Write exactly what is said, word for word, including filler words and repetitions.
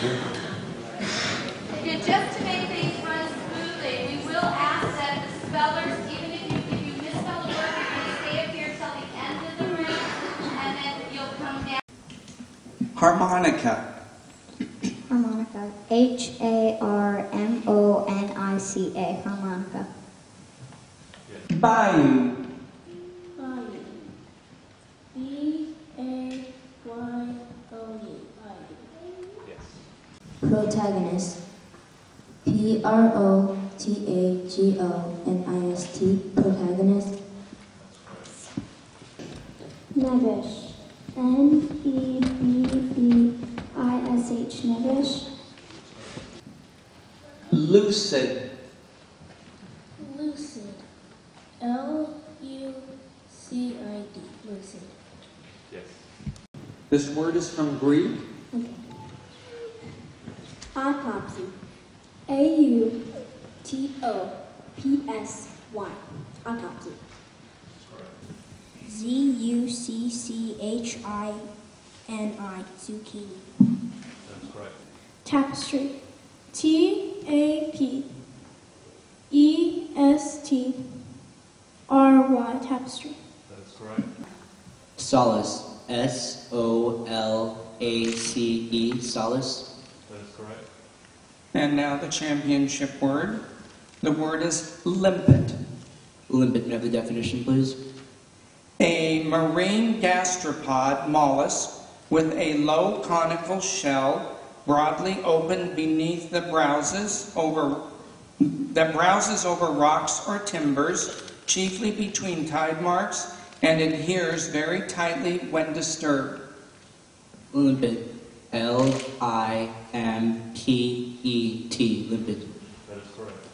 Okay, just to make things run smoothly, we will ask that the spellers, even if you, if you misspell a word, you're going to stay up here till the end of the room, and then you'll come down. Harmonica. Harmonica. H A R M O N I C A. Harmonica. Bayou. Bayou. B A Y O U. Yes. Protagonist. P R O T A G O N I S T. Protagonist. Nevish. N E V E I S H. Nevish. Lucid. Lucid. L U C I D. Lucid. Yes. This word is from Greek. Okay. Autopsy. A U T O P S Y. Autopsy. Z U C C H I N I. Zucchini. That's right. Tapestry. T A P E S T R Y. Tapestry. That's correct. Solace. S O L A C E. Solace. That's correct. And now the championship word. The word is limpet. Limpet, may I have the definition, please? A marine gastropod mollusk with a low conical shell broadly open beneath the browses over that browses over rocks or timbers, chiefly between tide marks, and adheres very tightly when disturbed. Limpet. L I M P E T. Limpet. That is correct.